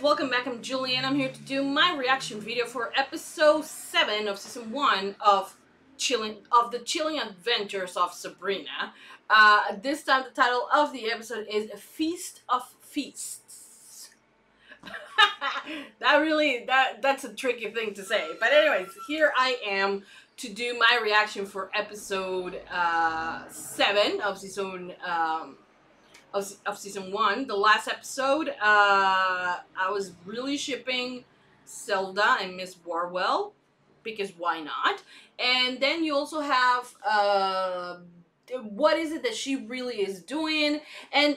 guys, welcome back. I'm Julian. I'm here to do my reaction video for episode 7 of season 1 of the Chilling Adventures of Sabrina. This time the title of the episode is Feast of Feasts. that's a tricky thing to say. But anyways, here I am to do my reaction for episode 7 of season of season 1, the last episode. I was really shipping Zelda and Miss Wardwell, because why not? And then you also have what is it that she really is doing. And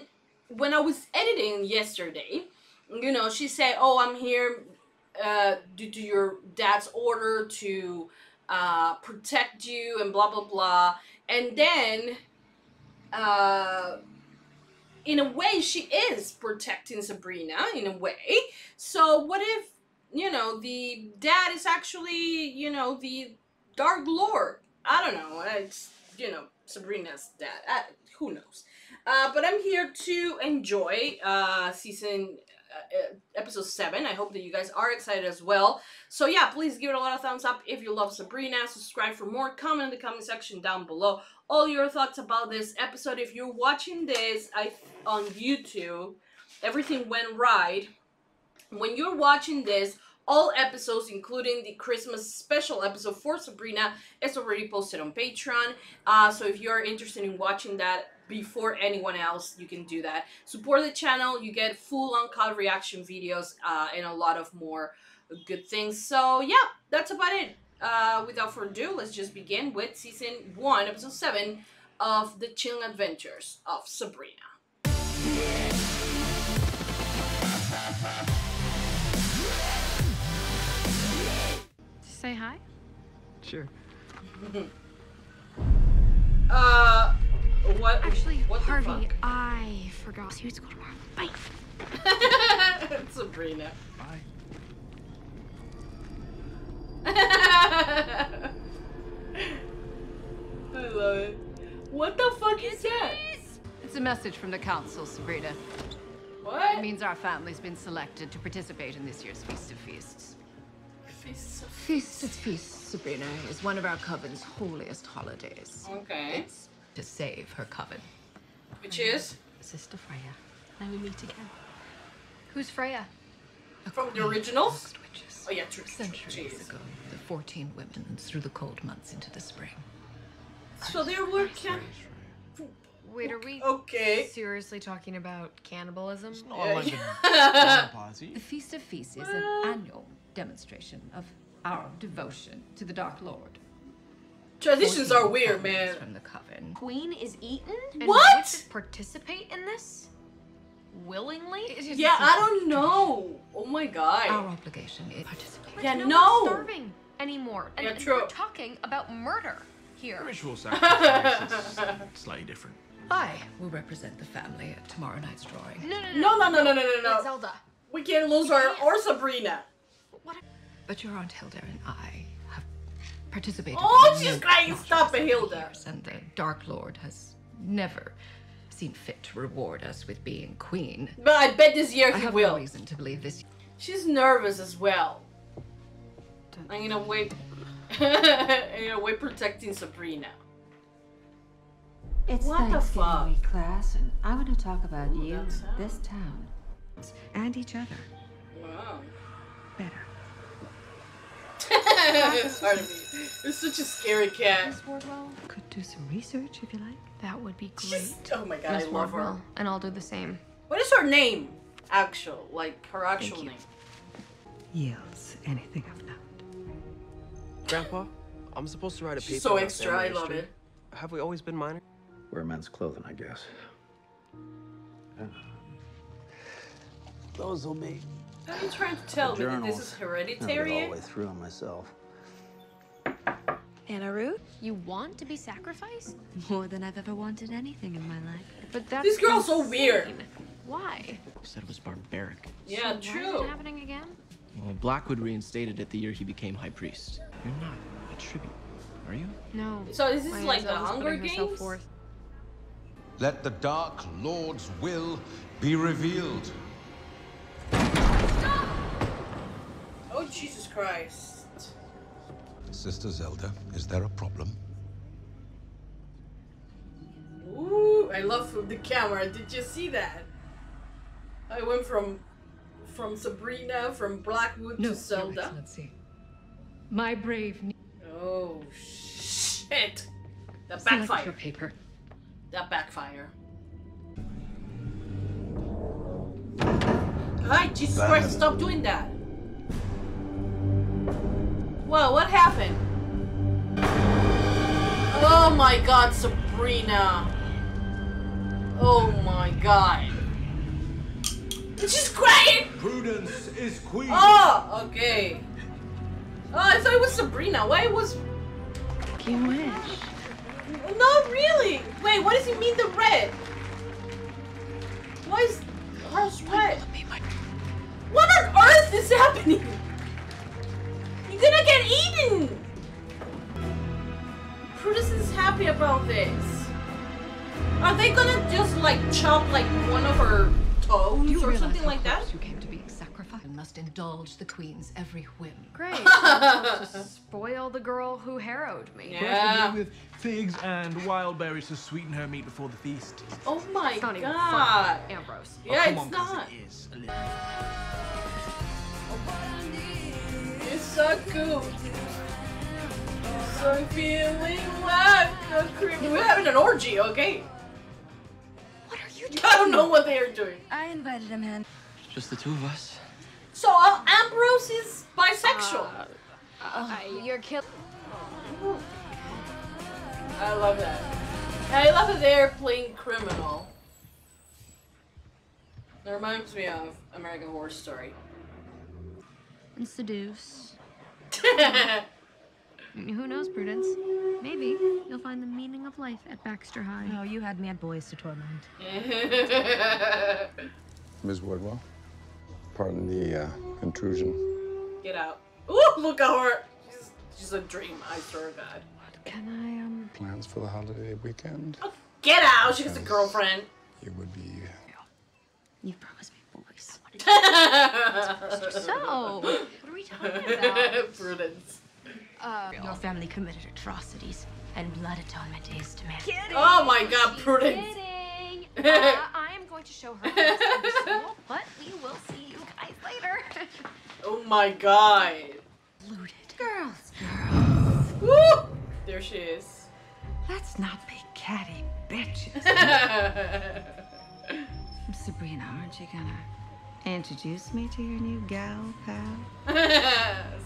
when I was editing yesterday, you know, she said, oh, I'm here due to your dad's order to protect you and blah blah blah. And then in a way, she is protecting Sabrina, in a way. So what if, you know, the dad is actually, you know, the Dark Lord? I don't know. It's, you know, Sabrina's dad. Who knows? But I'm here to enjoy episode 7. I hope that you guys are excited as well. So yeah, please give it a lot of thumbs up if you love Sabrina. Subscribe for more. Comment in the comment section down below all your thoughts about this episode. If you're watching this on YouTube, everything went right. When you're watching this, all episodes, including the Christmas special episode for Sabrina, is already posted on Patreon. So if you're interested in watching that before anyone else, you can do that. Support the channel. You get full-on color reaction videos and a lot of more good things. So yeah, that's about it. Without further ado, let's just begin with season 1, episode 7 of The Chilling Adventures of Sabrina. Say hi? Sure. What? Actually, what Harvey, I forgot to school tomorrow. Bye. Sabrina. Bye. I love it. What the fuck is that? It's a message from the council, Sabrina. What? It means our family's been selected to participate in this year's Feast of Feasts. Feast of Feasts. Feast of Feasts, Sabrina, is one of our coven's holiest holidays. Okay. It's to save her coven. Which is? Sister Freya. Now we meet again. Who's Freya? From the originals? Oh yeah, true. Centuries ago, the 14 women through the cold months into the spring. So there were Wait, are we seriously talking about cannibalism? The Feast of Feasts is an annual demonstration of our devotion to the Dark Lord. Traditions are weird, man. From the coven. Queen is eaten? And what? Participate in this? Willingly? Yeah, I don't know. Oh my god. Our obligation is participate. Yeah, no. Serving anymore. And, yeah, true. We're talking about murder here. Ritual sacrifice is slightly different. I will represent the family at tomorrow night's drawing. No, Zelda. We can't lose her or Sabrina. What? But your Aunt Hilda and I have participated. Oh, she's crying. Stop it, Hilda. And the Dark Lord has never seen fit to reward us with being queen. But I bet this year he will. I have no reason to believe this. She's nervous as well. I'm gonna wait. I'm gonna wait protecting Sabrina. It's what the fuck? Class, and I want to talk about you, this town, and each other. Wow. Better. Sorry, it's such a scary cat. Could do some research if you like. That would be great. Oh my god, I love her. And I'll do the same. What is her name? Actual, like her actual name. Yields anything I've learned. Grandpa, I'm supposed to write a paper. So extra, I love it. Have we always been minor? Wear men's clothing, I guess. Yeah. Those will be. Are you trying to tell me that this is hereditary? All the way through on myself. Anna Ruth, you want to be sacrificed? More than I've ever wanted anything in my life. But that's this girl's so weird. Why? Said it was barbaric. Yeah, so true. What's happening again? Well, Blackwood reinstated it the year he became high priest. You're not a tribute, are you? No. So is this like the Hunger Games? Let the Dark Lord's will be revealed. Stop! Jesus Christ. Sister Zelda, is there a problem? Ooh, I love the camera. Did you see that? I went from Sabrina, from Blackwood to Zelda. Your Excellency. My brave. Oh shit! That backfire. Your paper. That backfire. Hi, Jesus Christ! Stop doing that. Whoa! What happened? Oh my God, Sabrina! Oh my God! She's crying! Prudence is queen! Oh, okay. Oh, I thought it was Sabrina. Why was... You wish. No, really! Wait, what does he mean, the red? Why is hers red? What on earth is happening? He's gonna get eaten! Prudence is happy about this. Are they gonna just, like, chop, like, one of her... Oh, you or something like that? You came to be sacrificed and must indulge the queen's every whim. Great. To spoil the girl who harrowed me. Yeah. With figs and wild berries to sweeten her meat before the feast. Oh my God. Even fun, Ambrose. Yeah, oh, it's not. It is a little... It's so cool. So I'm feeling like a creep. We're having an orgy, okay? I don't know what they are doing. I invited him in. Just the two of us. So Ambrose is bisexual. You're killing. I love that. I love that they're playing criminal. That reminds me of American Horror Story. And seduce. Who knows, Prudence? Maybe you'll find the meaning of life at Baxter High. No, you had me at boys to torment. Ms. Wardwell, pardon the intrusion. Get out. Ooh, look at her. She's a dream, I swear to God. What can I, Plans for the holiday weekend? Oh, get out. She has a girlfriend. It would be... You promised me boys. So, what are we talking about? Prudence. Your family committed atrocities, and blood atonement is demanded. Kidding. Oh my God, Prudence! Kidding. I am going to show her school, but we will see you guys later. Oh my God! Looted girls, girls. Woo! There she is. Let's not be catty bitches. Sabrina, aren't you gonna introduce me to your new gal pal?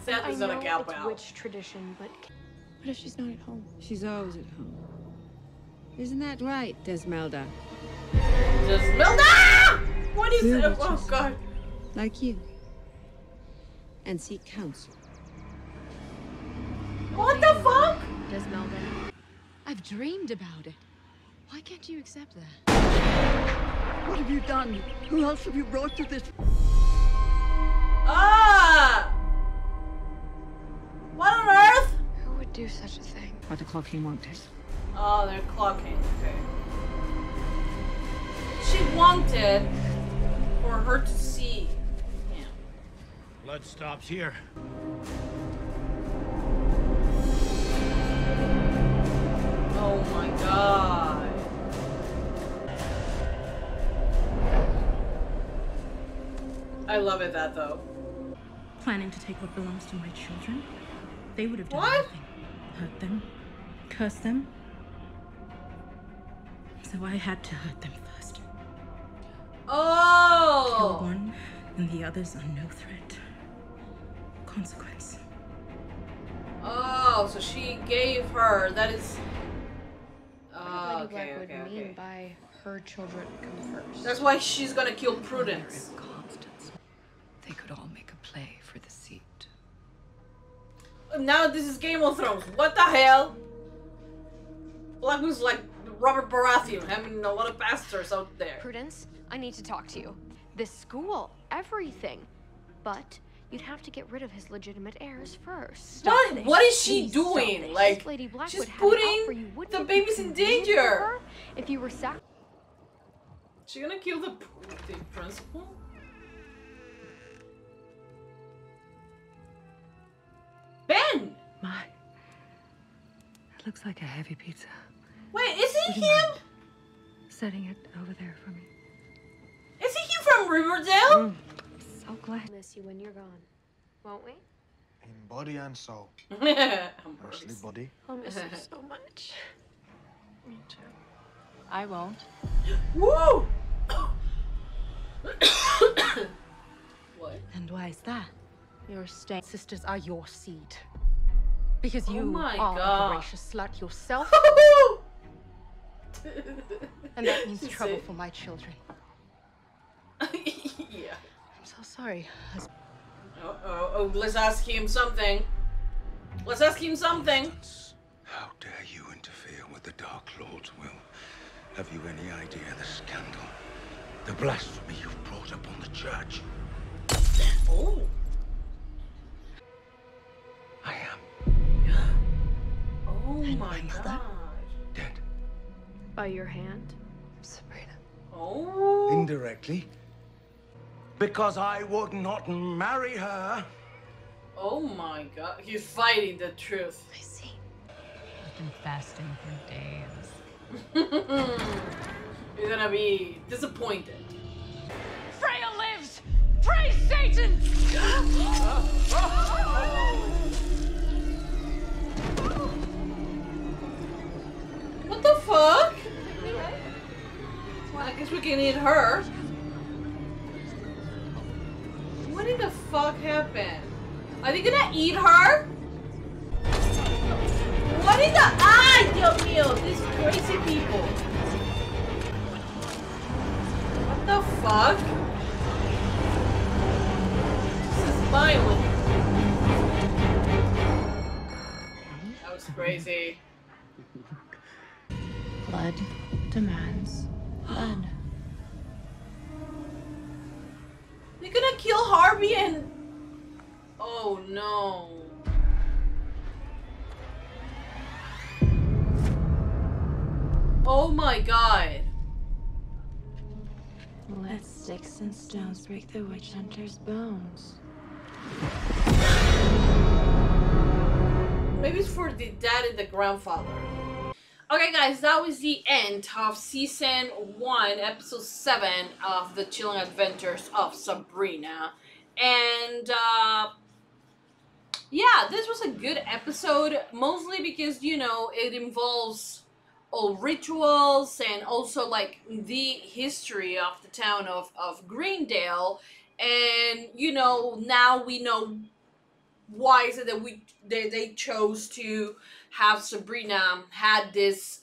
Seth is not a gal pal. I know it's witch tradition, but what if she's not at home? She's always at home. Isn't that right, Desmelda? Desmelda! What is it? Oh God! Like you. And seek counsel. What the fuck? Desmelda, I've dreamed about it. Why can't you accept that? What have you done? Who else have you brought to this? Ah! What on earth? Who would do such a thing? But the clocking won't do. Oh, they're clocking. Okay. She wanted for her to see him. Blood stops here. Oh my God. I love it that though. Planning to take what belongs to my children? They would have done nothing. Hurt them. Curse them. So I had to hurt them first. Oh! Kill one and the others are no threat. Consequence. Oh, so she gave her, that is... Oh, okay, okay, okay. What do you mean by her children come first? That's why she's gonna kill Prudence. They could all make a play for the seat. Now this is Game of Thrones. What the hell? Blackwood's like Robert Baratheon, having a lot of bastards out there. Prudence, I need to talk to you. This school, everything. But you'd have to get rid of his legitimate heirs first. What? What is she doing? Like, Lady Blackwood, she's putting the babies in danger. If you were sac- She gonna kill the principal? Ben! My. That looks like a heavy pizza. Wait, is he him? Setting it over there for me. Is he here from Riverdale? Mm, I'm so glad. Miss you when you're gone, won't we? In body and soul. Mostly body. I'll miss you so much. Me too. I won't. Woo! What? And why is that? Your stain sisters are your seed. Because you are a voracious slut yourself. And that means trouble for my children. Yeah. I'm so sorry. Oh, let's ask him something. Let's ask him something. How dare you interfere with the Dark Lord's will? Have you any idea the scandal, the blasphemy you've brought upon the church? Oh. I am. Oh my God. Dead. By your hand, Sabrina. Oh. Indirectly. Because I would not marry her. Oh my God, he's fighting the truth. I see. I've been fasting for days. You're gonna be disappointed. Freya lives! Praise Satan! What the fuck? Well, I guess we can eat her. What did the fuck happen? Are they gonna eat her? What in the eye, Dios mío? These crazy people. What the fuck? This is violent. That was crazy. Blood demands blood. They're gonna kill Harvey and... Oh no. Oh my God. Let sticks and stones break the witch hunter's bones. Maybe it's for the dad and the grandfather. Okay guys, that was the end of season 1, episode 7 of the Chilling Adventures of Sabrina. And yeah, this was a good episode, mostly because, you know, it involves all rituals and also like the history of the town of Greendale. And, you know, now we know why is it that they chose to have Sabrina had this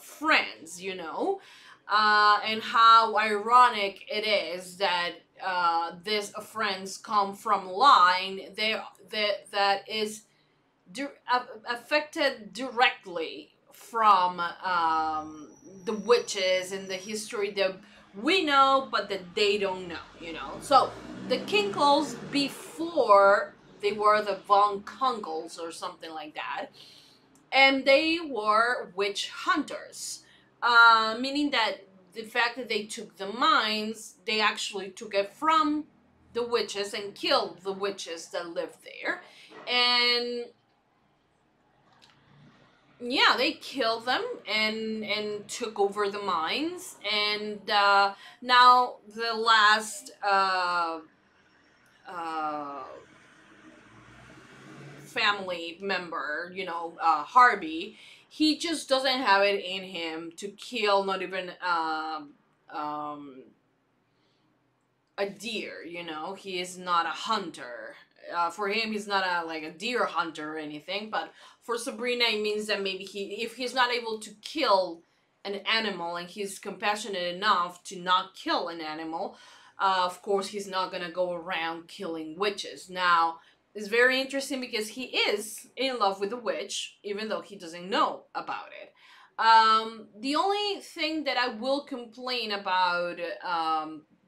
friends, you know, and how ironic it is that these friends come from line that is affected directly from the witches and the history that we know but that they don't know, you know. So the Kinkles, before they were the Von Kungels or something like that, and they were witch hunters, meaning that the fact that they took the mines, they actually took it from the witches and killed the witches that lived there. And yeah, they killed them and took over the mines. And now the last family member, you know, Harvey, he just doesn't have it in him to kill not even a deer, you know. He is not a hunter. For him, he's not like a deer hunter or anything, but for Sabrina, it means that maybe if he's not able to kill an animal and he's compassionate enough to not kill an animal, of course, he's not gonna go around killing witches. Now, it's very interesting because he is in love with the witch, even though he doesn't know about it. The only thing that I will complain about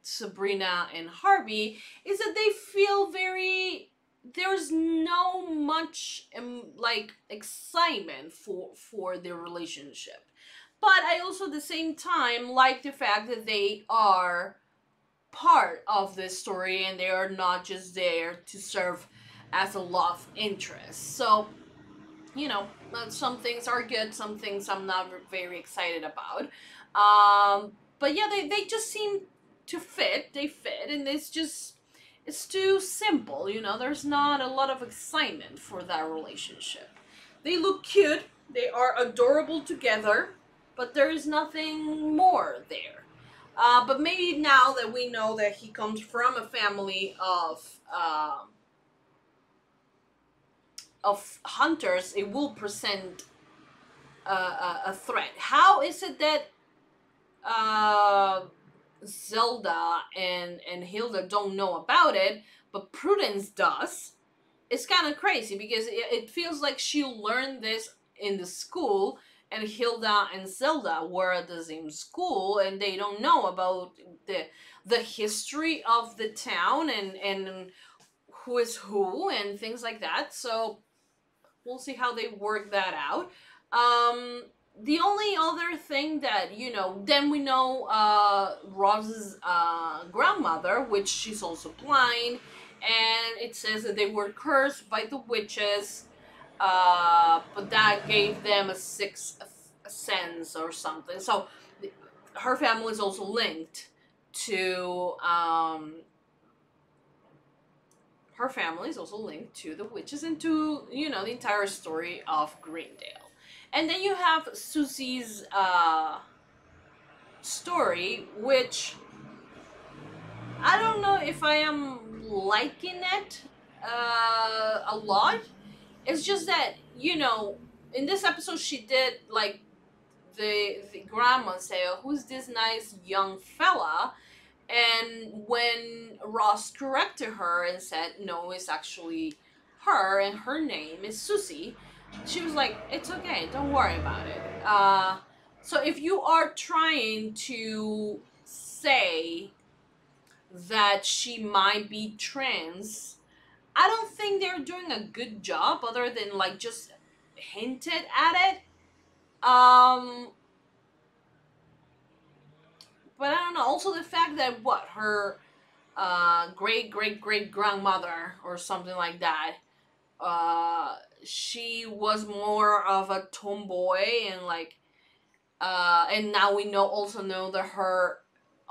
Sabrina and Harvey is that they feel very, there's no much like excitement for their relationship. But I also at the same time like the fact that they are part of this story and they are not just there to serve as a love interest. So, you know, some things are good, some things I'm not very excited about. But yeah, they just seem to fit. They fit, and it's just, it's too simple, you know. There's not a lot of excitement for that relationship. They look cute. They are adorable together, but there is nothing more there. But maybe now that we know that he comes from a family of hunters, it will present a threat. How is it that Zelda and Hilda don't know about it, but Prudence does? It's kind of crazy, because it feels like she learned this in the school, and Hilda and Zelda were at the same school, and they don't know about the history of the town and who is who and things like that. So we'll see how they work that out. The only other thing that, you know, then we know Rose's grandmother, which she's also blind, and it says that they were cursed by the witches, but that gave them a sixth sense or something. So her family is also linked to the witches and to, you know, the entire story of Greendale. And then you have Susie's story, which I don't know if I am liking it a lot. It's just that, you know, in this episode she did, like, the grandma say, oh, who's this nice young fella? And when Ross corrected her and said, no, it's actually her and her name is Susie, she was like, it's okay, don't worry about it. So if you are trying to say that she might be trans, I don't think they're doing a good job, other than, like, just hinted at it. But I don't know, also the fact that, what, her great-great-great-grandmother or something like that, she was more of a tomboy, and like and now we also know that her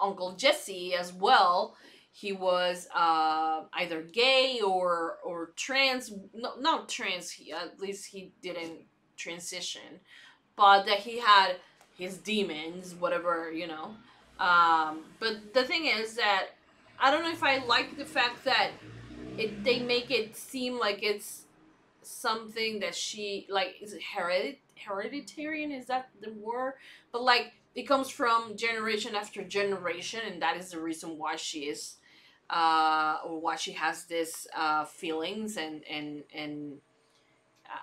uncle Jesse as well, he was either gay or trans, not trans, at least he didn't transition, but that he had his demons, whatever, you know. But the thing is that I don't know if I like the fact that they make it seem like it's something that she, like, is it hereditarian, is that the word? But like, it comes from generation after generation, and that is the reason why she is or why she has this feelings, and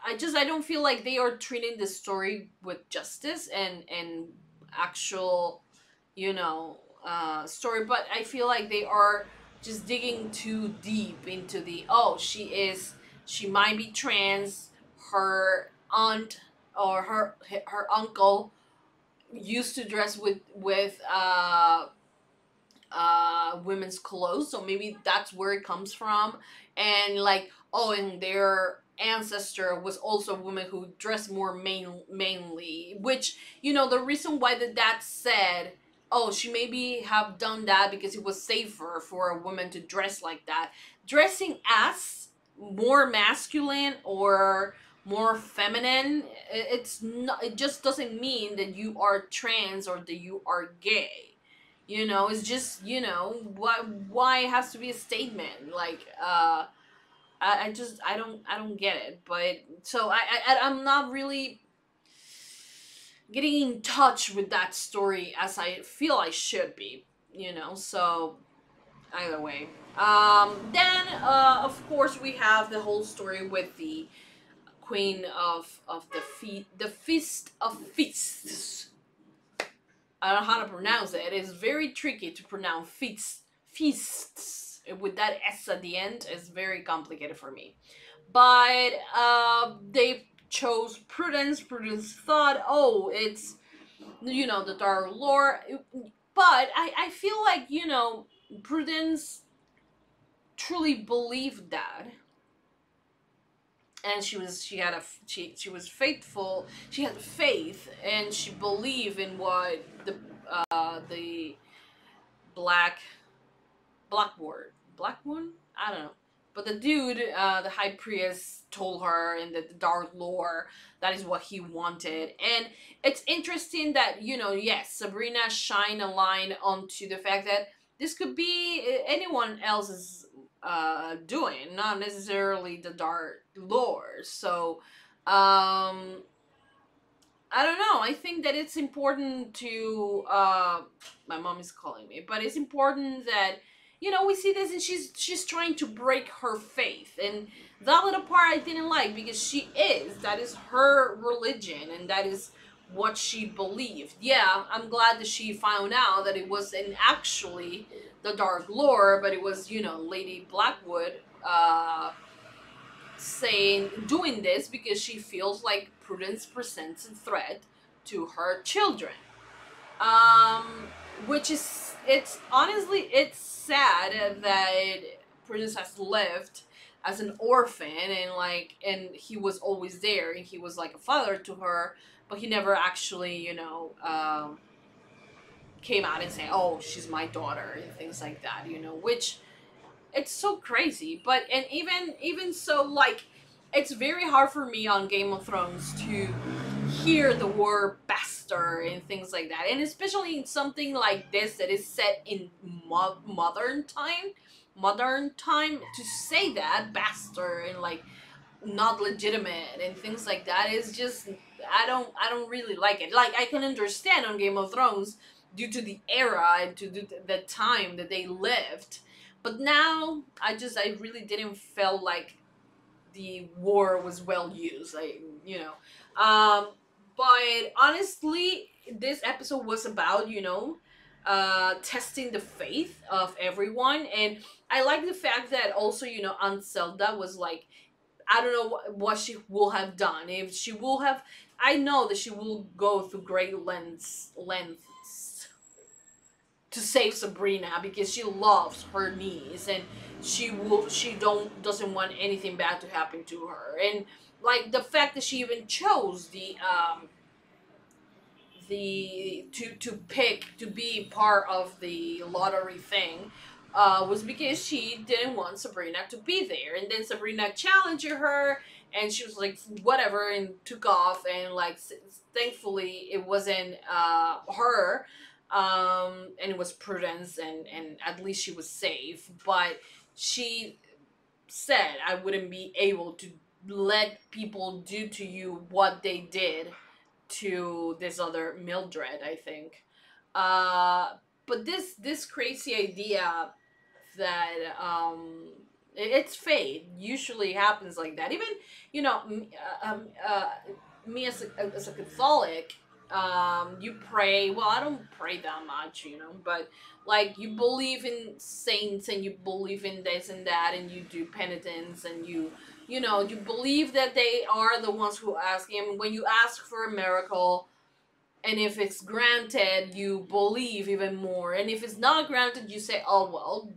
I don't feel like they are treating the story with justice and actual, you know, story. But I feel like they are just digging too deep into the, oh, she might be trans, her aunt or her uncle used to dress with women's clothes, so maybe that's where it comes from. And like, oh, and their ancestor was also a woman who dressed more mainly, which, you know, the reason why the dad said, oh, she maybe have done that because it was safer for a woman to dress like that. Dressing as more masculine or more feminine, it's not, it just doesn't mean that you are trans or that you are gay, you know. It's just, you know, why it has to be a statement, like, I don't get it. But so I'm not really getting in touch with that story as I feel I should be, you know. So either way, then of course we have the whole story with the queen of the Feast of Feasts. I don't know how to pronounce it. It's very tricky to pronounce feasts with that S at the end. It's very complicated for me. But they chose Prudence. Prudence thought, oh, it's, you know, the Dark Lord. But I feel like, you know, Prudence truly believed that and she was faithful. She had faith, and she believed in what the Blackwood, I don't know. But the dude, the high priest, told her in the dark lore that is what he wanted. And it's interesting that, you know, yes, Sabrina shine a line onto the fact that this could be anyone else's doing, not necessarily the dark lore. So, I don't know. I think that it's important to, my mom is calling me, but it's important that, you know, we see this, and she's trying to break her faith, and that little part I didn't like, because that is her religion, and that is what she believed. Yeah, I'm glad that she found out that it wasn't actually the dark lore, but it was, you know, Lady Blackwood doing this because she feels like Prudence presents a threat to her children, which is, it's honestly sad that Prudence has lived as an orphan, and he was always there, and he was like a father to her, but he never actually, you know, came out and said, oh, she's my daughter, and things like that, you know, which it's so crazy. But and even so, like, it's very hard for me on Game of Thrones to hear the word bastard and things like that, and especially in something like this that is set in modern time, to say that bastard and like not legitimate and things like that is just, I don't really like it. Like, I can understand on Game of Thrones due to the era and to the time that they lived, but now I really didn't feel like the war was well used, like, you know. But honestly, this episode was about, you know, testing the faith of everyone. And I like the fact that also, you know, Aunt Zelda was like, I don't know what she will have done. If she will have, I know that she will go through great lengths to save Sabrina, because she loves her niece, and she doesn't want anything bad to happen to her. And like the fact that she even chose to be part of the lottery thing was because she didn't want Sabrina to be there. And then Sabrina challenged her, and she was like, whatever, and took off. And like, thankfully it wasn't her, and it was Prudence, and at least she was safe. But she said, I wouldn't be able to let people do to you what they did to this other Mildred, I think. But this crazy idea that it's fate usually happens like that. Even, you know, me as a Catholic, you pray. Well, I don't pray that much, you know, but like, you believe in saints, and you believe in this and that, and you do penitence, and you know, you believe that they are the ones who ask him. When you ask for a miracle, and if it's granted, you believe even more. And if it's not granted, you say, oh, well,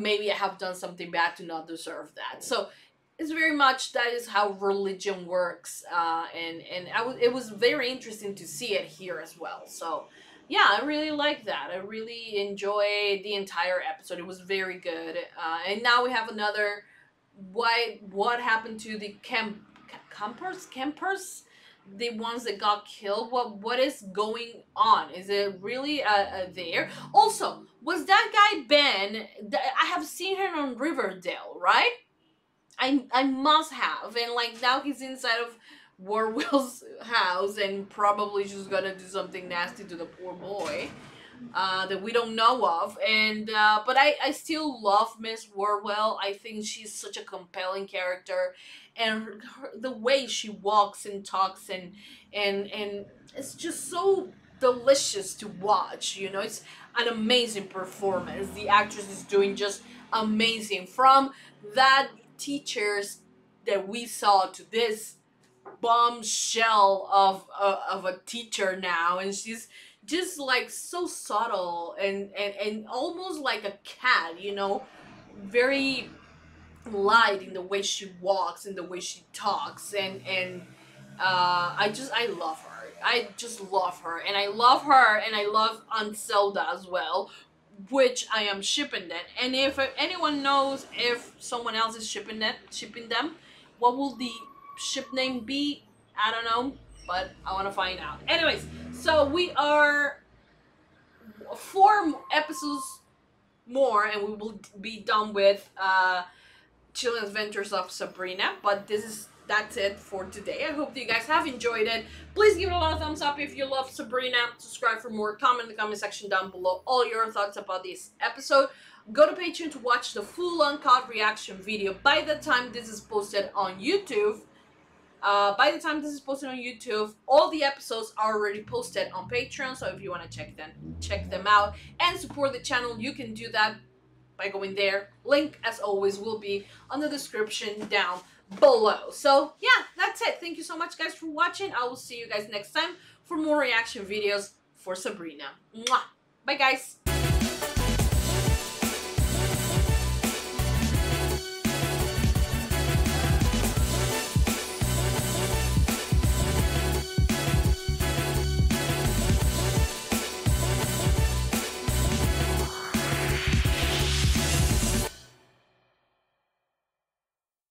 maybe I have done something bad to not deserve that. So it's very much, that is how religion works. It was very interesting to see it here as well. So yeah, I really like that. I really enjoyed the entire episode. It was very good. And now we have another... What happened to the campers, the ones that got killed? What is going on? Is it really there? Also, was that guy Ben? I have seen him on Riverdale, right? I must have. And like, now he's inside of Wardwell's house, and probably just gonna do something nasty to the poor boy that we don't know of. And but I still love Miss Wardwell. I think she's such a compelling character, and the way she walks and talks and it's just so delicious to watch, you know. It's an amazing performance. The actress is doing just amazing, from that teachers that we saw to this bombshell of a teacher now, and she's just like so subtle and almost like a cat, you know, very light in the way she walks and the way she talks, and I love her. I just love her, and I love her, and I love Aunt Zelda as well, which I am shipping them. And if anyone knows if someone else is shipping them, what will the ship name be? I don't know, but I want to find out. Anyways, so we are 4 episodes more, and we will be done with Chilling Adventures of Sabrina, but that's it for today. I hope you guys have enjoyed it. Please give it a lot of thumbs up if you love Sabrina. Subscribe for more. Comment in the comment section down below all your thoughts about this episode. Go to Patreon to watch the full uncut reaction video. By the time this is posted on YouTube, all the episodes are already posted on Patreon. So if you want to check them out and support the channel, you can do that by going there. Link, as always, will be on the description down below. So yeah, that's it. Thank you so much, guys, for watching. I will see you guys next time for more reaction videos for Sabrina. Mwah. Bye, guys.